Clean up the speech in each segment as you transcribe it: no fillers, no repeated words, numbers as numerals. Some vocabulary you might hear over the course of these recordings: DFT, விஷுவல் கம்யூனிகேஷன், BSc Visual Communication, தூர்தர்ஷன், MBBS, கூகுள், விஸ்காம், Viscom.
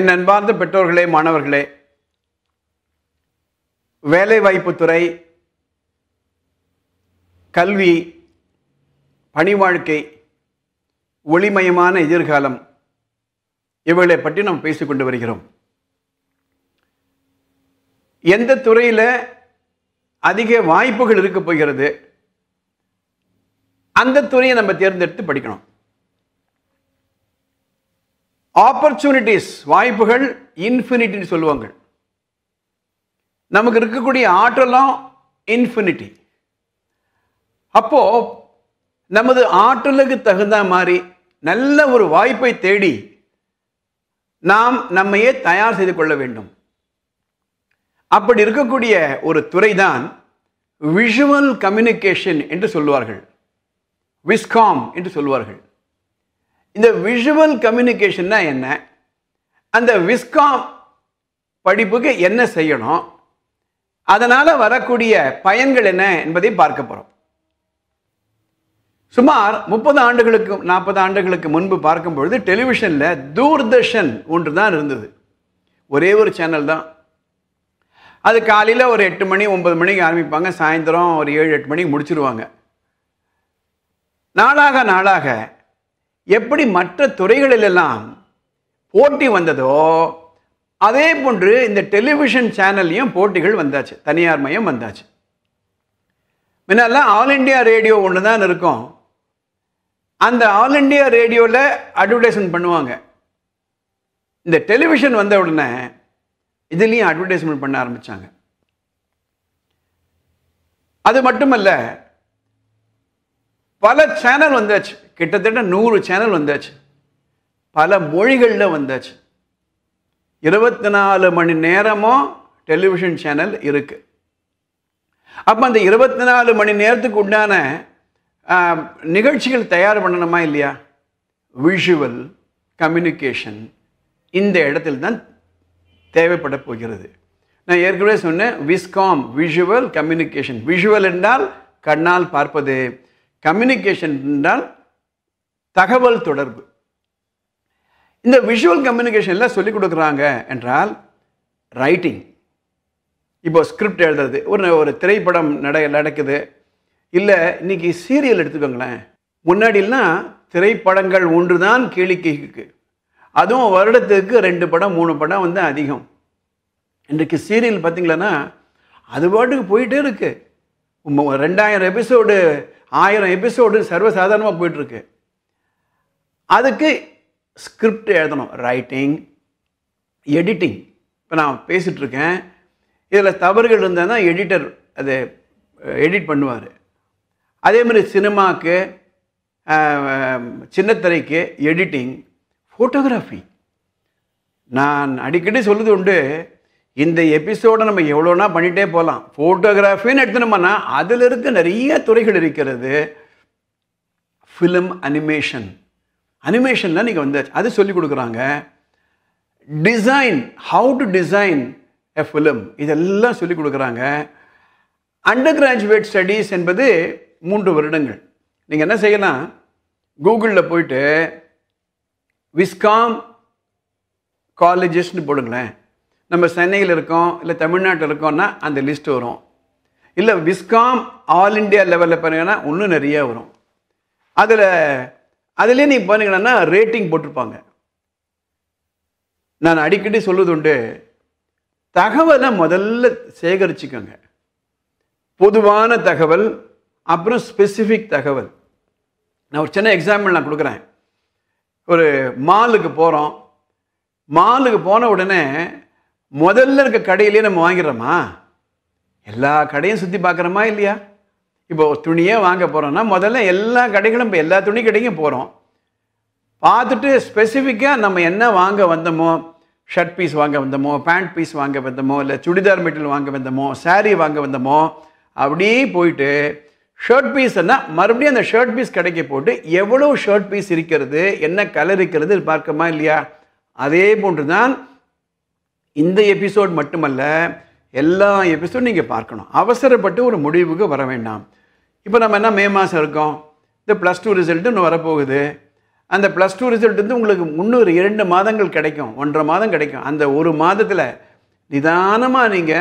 என் அன்பார்ந்த பெற்றோர்களே, மாணவர்களே, வேலைவாய்ப்புத்துறை, கல்வி, பணி வாழ்க்கை, ஒளிமயமான எதிர்காலம் இவைகளை பற்றி நாம் பேசிக்கொண்டு வருகிறோம். எந்த துறையில் அதிக வாய்ப்புகள் இருக்க போகிறது, அந்த துறையை நம்ம தேர்ந்தெடுத்து படிக்கணும். ஆப்பர்ச்சுனிட்டிஸ், வாய்ப்புகள் இன்ஃபினிட்டின்னு சொல்லுவாங்க. நமக்கு இருக்கக்கூடிய ஆற்றலாம் இன்ஃபினிட்டி. அப்போ நமது ஆற்றலுக்கு தகுந்த மாதிரி நல்ல ஒரு வாய்ப்பை தேடி நாம் நம்மையே தயார் செய்து கொள்ள வேண்டும். அப்படி இருக்கக்கூடிய ஒரு துறைதான் விஷுவல் கம்யூனிகேஷன் என்று சொல்லுவார்கள், விஸ்காம் என்று சொல்லுவார்கள். இந்த விஷுவல் கம்யூனிகேஷன்னா என்ன, அந்த விஸ்காம் படிப்புக்கு என்ன செய்யணும், அதனால் வரக்கூடிய பயன்கள் என்ன என்பதை பார்க்க போகிறோம். சுமார் 30 ஆண்டுகளுக்கு 40 ஆண்டுகளுக்கு முன்பு பார்க்கும்பொழுது டெலிவிஷனில் தூர்தர்ஷன் ஒன்று தான் இருந்தது. ஒரே ஒரு சேனல் தான். அது காலையில் ஒரு 8 மணி 9 மணிக்கு ஆரம்பிப்பாங்க, சாயந்தரம் ஒரு 7-8 மணிக்கு முடிச்சிருவாங்க. நாளாக நாளாக எப்படி மற்ற துறைகளிலெல்லாம் போட்டி வந்ததோ அதே போன்று இந்த டெலிவிஷன் சேனல்லையும் போட்டிகள் வந்தாச்சு, தனியார் மயம் வந்தாச்சு. முன்னெல்லாம் ஆல் இண்டியா ரேடியோ ஒன்று தான் இருக்கும். அந்த ஆல் இண்டியா ரேடியோவில் அட்வர்டைஸ்மெண்ட் பண்ணுவாங்க. இந்த டெலிவிஷன் வந்த உடனே இதுலேயும் அட்வர்டைஸ்மெண்ட் பண்ண ஆரம்பித்தாங்க. அது மட்டுமல்ல, பல சேனல் வந்தாச்சு, கிட்டத்தட்ட 100 சேனல் வந்தாச்சு, பல மொழிகளில் வந்தாச்சு. 24 மணி நேரமும் டெலிவிஷன் சேனல் இருக்குது. அப்போ அந்த 24 மணி நேரத்துக்கு உண்டான நிகழ்ச்சிகள் தயார் பண்ணணுமா இல்லையா? விஷுவல் கம்யூனிகேஷன் இந்த இடத்துல தான் தேவைப்பட போகிறது. நான் ஏற்கனவே சொன்னேன், விஸ்காம் விஷுவல் கம்யூனிகேஷன். விஷுவல் என்றால் கண்ணால் பார்ப்பது, கம்யூனிகேஷன் என்றால் தகவல் தொடர்பு. இந்த விஷுவல் கம்யூனிகேஷனில் சொல்லிக் கொடுக்குறாங்க என்றால் ரைட்டிங். இப்போ ஸ்கிரிப்ட் எழுதுறது, ஒரு திரைப்படம் நடக்குது, இல்லை இன்றைக்கி சீரியல் எடுத்துக்கோங்களேன். முன்னாடிலாம் திரைப்படங்கள் ஒன்று தான் கேளிக்கைக்கு, அதுவும் வருடத்துக்கு 2 படம் 3 படம் வந்து அதிகம். இன்றைக்கு சீரியல் பார்த்திங்களன்னா அது பாட்டுக்கு போயிட்டே இருக்குது. 2000 எபிசோடு 1000 எபிசோடு சர்வசாதாரணமாக போயிட்டுருக்கு. அதுக்கு ஸ்கிரிப்ட் எழுதணும், ரைட்டிங், எடிட்டிங். இப்போ நான் பேசிகிட்ருக்கேன், இதில் தவறுகள் இருந்தால் தான் எடிட்டர் அதை எடிட் பண்ணுவார். அதே மாதிரி சினிமாவுக்கு, சின்னத்திரைக்கு எடிட்டிங், ஃபோட்டோகிராஃபி. நான் அடிக்கடி சொல்லுது உண்டு, இந்த எபிசோடை நம்ம எவ்வளோனா பண்ணிகிட்டே போகலாம். ஃபோட்டோகிராஃபின்னு எடுத்துனோம்னா அதில் இருக்க நிறைய துறைகள் இருக்கிறது. ஃபிலிம், அனிமேஷனில் நீங்கள் வந்தாச்சு, அது சொல்லிக் கொடுக்குறாங்க. Design, how to design a film, இதெல்லாம் சொல்லிக் கொடுக்குறாங்க. அண்டர் கிராஜுவேட் ஸ்டடீஸ் என்பது 3 வருடங்கள். நீங்கள் என்ன செய்யலாம், கூகுளில் போயிட்டு விஸ்காம் காலேஜஸ்ன்னு போடுங்களேன். நம்ம சென்னையில் இருக்கோம் இல்லை தமிழ்நாட்டில் இருக்கோம்னா அந்த லிஸ்ட் வரும். இல்லை விஸ்காம் ஆல் இண்டியா லெவலில் பாருங்கன்னா இன்னும் நிறையா வரும். அதிலே நீங்கள் பாருங்கன்னா ரேட்டிங் போட்டிருப்பாங்க. நான் அடிக்கடி சொல்வது உண்டு, தகவலை முதல்ல சேகரிச்சுக்கோங்க. பொதுவான தகவல், அப்புறம் ஸ்பெசிஃபிக் தகவல். நான் ஒரு சின்ன எக்ஸாம்பிள் நான் கொடுக்குறேன். ஒரு மாலுக்கு போகிறோம். மாலுக்கு போன உடனே முதல்ல இருக்க கடையிலே நம்ம வாங்கிறோமா, எல்லா கடையும் சுற்றி பார்க்குறோமா இல்லையா? இப்போ துணியே வாங்க போகிறோன்னா முதல்ல எல்லா கடைகளும், இப்போ எல்லா துணி கடைக்கும் போகிறோம். பார்த்துட்டு ஸ்பெசிஃபிக்காக நம்ம என்ன வாங்க வந்தோமோ, ஷர்ட் பீஸ் வாங்க வந்தோமோ, பேண்ட் பீஸ் வாங்க வந்தோமோ, இல்லை சுடிதார் மெட்டீரியல் வாங்க வந்தோமோ, சாரீ வாங்க வந்தோமோ, அப்படியே போயிட்டு ஷர்ட் பீஸ்ன்னா மறுபடியும் அந்த ஷர்ட் பீஸ் கடைக்கு போட்டு எவ்வளோ ஷர்ட் பீஸ் இருக்கிறது, என்ன கலர் இருக்கிறது பார்க்கமா இல்லையா? அதே போன்று தான் இந்த எபிசோட் மட்டுமல்ல, எல்லா எபிசோடும் நீங்கள் பார்க்கணும். அவசரப்பட்டு ஒரு முடிவுக்கு வர வேண்டாம். இப்போ நம்ம என்ன மே மாதம் இருக்கோம், இந்த +2 ரிசல்ட்டு இன்னும் வரப்போகுது. And the plus 2 result வந்து உங்களுக்கு 302 மாதங்கள் கிடைக்கும் 1.5 மாதம் கிடைக்கும் அந்த ஒரு மாதத்துல நிதானமா நீங்க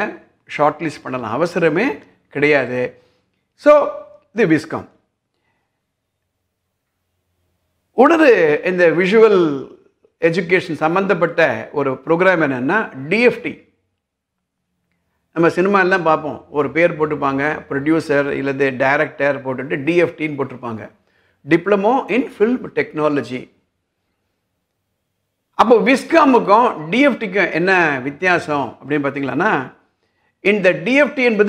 ஷார்ட் லிஸ்ட் பண்ணலாம் அவசரமே கிடையாது so the Viscom உடனே இந்த விஷுவல் எஜுகேஷன் சம்பந்தப்பட்ட ஒரு புரோகிராம் என்னன்னா DFT நம்ம சினிமா எல்லாம் பாப்போம் ஒரு பேர் போட்டுபாங்க ப்ரொடியூசர் இல்லதே டைரக்டர் போட்டுட்டு DFT ன்னு போட்டுபாங்க Diploma in Film Technology. Now, Viscom and DFT what is the In the DFT, is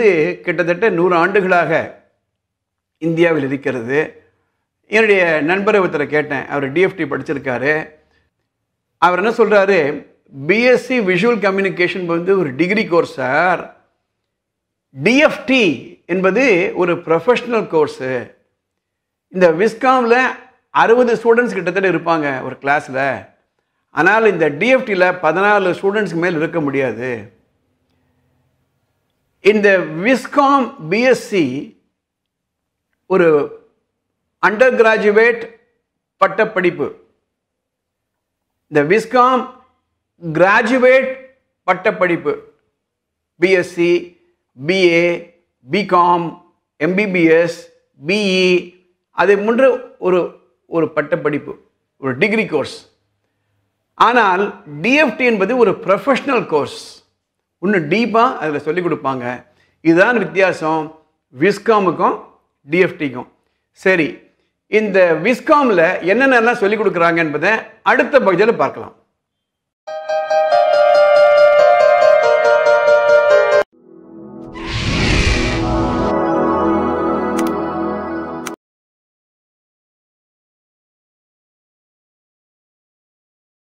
India will be a number of DFT. BSc Visual Communication is a degree course. DFT is a professional course. இந்த விஸ்காம்ல 60 students கிட்டத்தட்ட இருப்பாங்க ஒரு கிளாஸ்ல ஆனால் இந்த DFT ல 14 students மேல் இருக்க முடியாது இந்த விஸ்காம் BSc ஒரு அண்டர்கிராஜுவேட் பட்டப்படிப்பு இந்த விஸ்காம் கிராஜுவேட் பட்டப்படிப்பு BSc BA BCom MBBS BE அது முன்ற ஒரு பட்டப்படிப்பு ஒரு டிகிரி கோர்ஸ் ஆனால் DFT என்பது ஒரு professional கோர்ஸ் இன்னும் டீப்பா அதல சொல்லி கொடுப்பாங்க இதுதான் வித்தியாசம் விஸ்காம்க்கும் DFTக்கும் சரி இந்த விஸ்காம்ல என்னென்னலாம் சொல்லி கொடுக்கறாங்க என்பதை அடுத்த பகுதியில் பார்க்கலாம்